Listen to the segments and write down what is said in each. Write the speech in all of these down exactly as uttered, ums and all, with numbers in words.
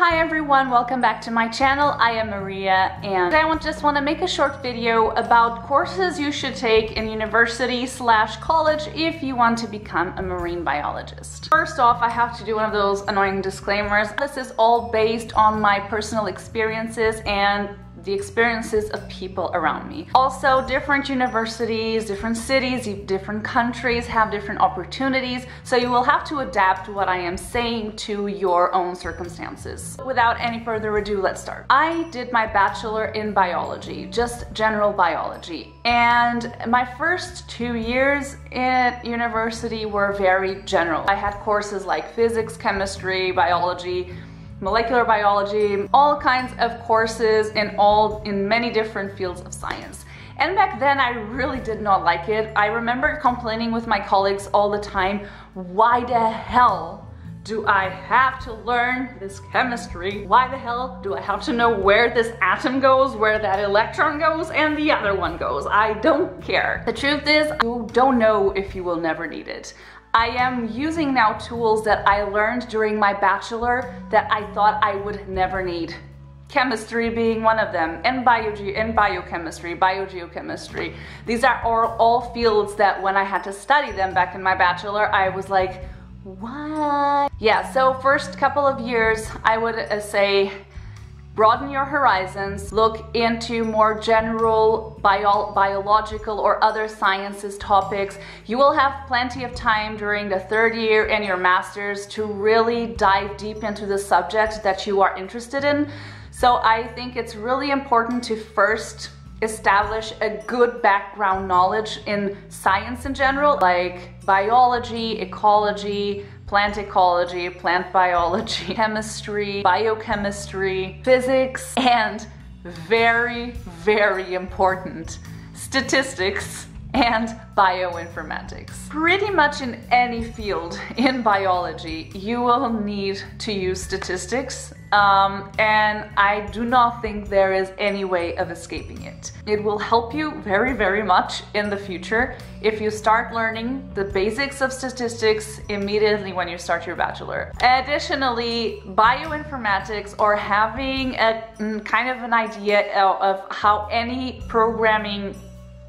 Hi everyone, welcome back to my channel. I am Maria and I want, just want to make a short video about courses you should take in university slash college if you want to become a marine biologist. First off, I have to do one of those annoying disclaimers. This is all based on my personal experiences and the experiences of people around me. Also, different universities, different cities, different countries have different opportunities, so you will have to adapt what I am saying to your own circumstances. Without any further ado, let's start. I did my bachelor in biology, just general biology, and my first two years at university were very general. I had courses like physics, chemistry, biology, molecular biology, all kinds of courses in all in many different fields of science. And back then I really did not like it. I remember complaining with my colleagues all the time, why the hell do I have to learn this chemistry? Why the hell do I have to know where this atom goes, where that electron goes, and the other one goes? I don't care. The truth is, you don't know if you will never need it. I am using now tools that I learned during my bachelor that I thought I would never need. Chemistry being one of them, and, bioge and biochemistry, biogeochemistry. These are all, all fields that when I had to study them back in my bachelor, I was like, what? Yeah, so first couple of years, I would uh, say, broaden your horizons, look into more general bio biological or other sciences topics. You will have plenty of time during the third year and your master's to really dive deep into the subject that you are interested in. So I think it's really important to first establish a good background knowledge in science in general, like biology, ecology, plant ecology, plant biology, chemistry, biochemistry, physics, and very, very important, statistics and bioinformatics. Pretty much in any field in biology, you will need to use statistics, um, and I do not think there is any way of escaping it. It will help you very, very much in the future if you start learning the basics of statistics immediately when you start your bachelor. Additionally, bioinformatics, or having a kind of an idea of how any programming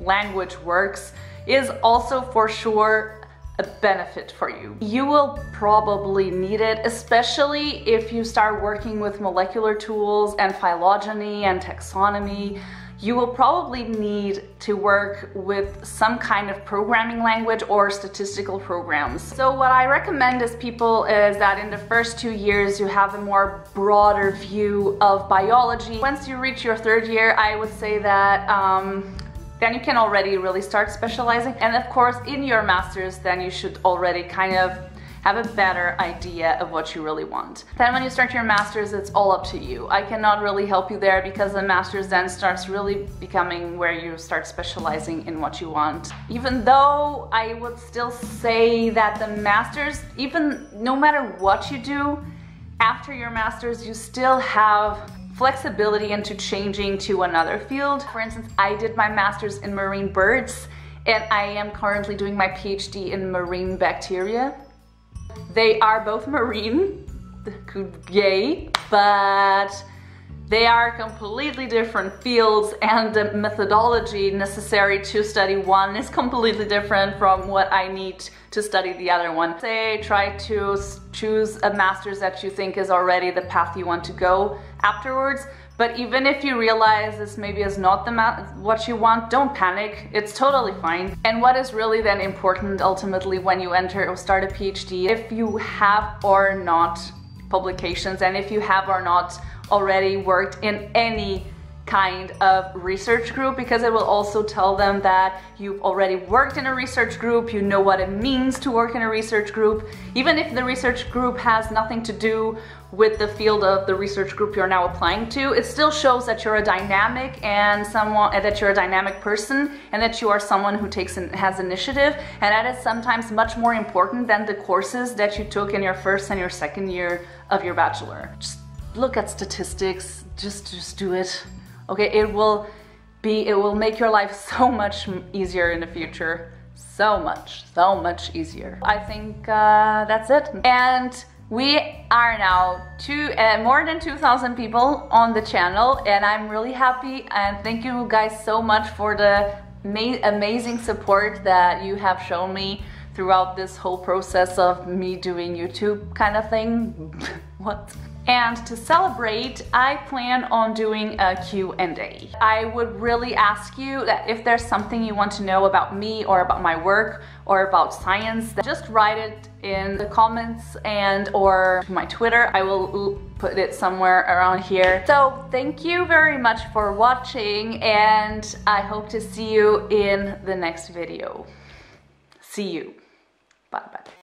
language works, is also for sure a benefit for you. You will probably need it, especially if you start working with molecular tools and phylogeny and taxonomy. You will probably need to work with some kind of programming language or statistical programs. So what I recommend is people is that in the first two years you have a more broader view of biology. Once you reach your third year, I would say that um, then you can already really start specializing. And of course, in your master's, then you should already kind of have a better idea of what you really want. Then when you start your master's, it's all up to you. I cannot really help you there because the master's then starts really becoming where you start specializing in what you want. Even though I would still say that the master's, even no matter what you do, after your master's, you still have flexibility into changing to another field. For instance, I did my master's in marine birds and I am currently doing my PhD in marine bacteria. They are both marine, yay, but they are completely different fields, and the methodology necessary to study one is completely different from what I need to study the other one. Say try to choose a master's that you think is already the path you want to go afterwards, but even if you realize this maybe is not the what you want, don't panic, it's totally fine. And what is really then important ultimately when you enter or start a PhD, if you have or not publications, and if you have or not already worked in any kind of research group, because it will also tell them that you've already worked in a research group, you know what it means to work in a research group, even if the research group has nothing to do with the field of the research group you're now applying to. It still shows that you're a dynamic and someone that you're a dynamic person, and that you are someone who takes and has initiative, and that is sometimes much more important than the courses that you took in your first and your second year of your bachelor. Just look at statistics, just just do it. Okay, it will be it will make your life so much easier in the future. So much, so much easier. I think uh, that's it. And We are now two, uh, more than two thousand people on the channel, and I'm really happy, and thank you guys so much for the amazing support that you have shown me throughout this whole process of me doing YouTube kind of thing. What? And to celebrate, I plan on doing a Q and A. I would really ask you that if there's something you want to know about me or about my work or about science, just write it in the comments and or my Twitter. I will put it somewhere around here. So thank you very much for watching, and I hope to see you in the next video. See you. Bye bye.